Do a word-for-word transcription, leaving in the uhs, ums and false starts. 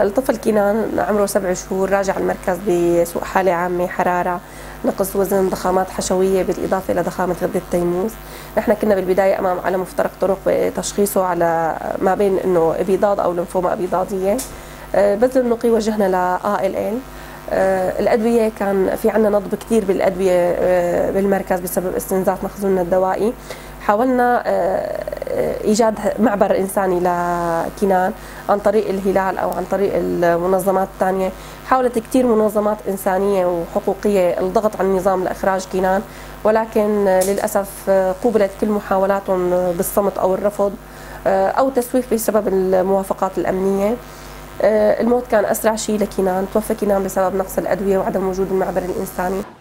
الطفل كينان عمره سبع شهور راجع المركز بسوء حالة عامة، حرارة، نقص وزن، ضخامات حشوية بالإضافة إلى ضخامة غدة التيموز. نحن كنا بالبداية أمام على مفترق طرق تشخيصه على ما بين إنه إبيضاد أو لمفومة إبيضادية. بذل النقي وجهنا ل آ ال ال. الأدوية كان في عندنا نضب كثير بالأدوية بالمركز بسبب استنزاف مخزوننا الدوائي. حاولنا إيجاد معبر إنساني لكينان عن طريق الهلال أو عن طريق المنظمات الثانية. حاولت كثير منظمات إنسانية وحقوقية الضغط على النظام لإخراج كينان، ولكن للأسف قوبلت كل محاولاتهم بالصمت أو الرفض أو تسويف بسبب الموافقات الأمنية. الموت كان أسرع شيء لكينان، توفى كينان بسبب نقص الأدوية وعدم وجود المعبر الإنساني.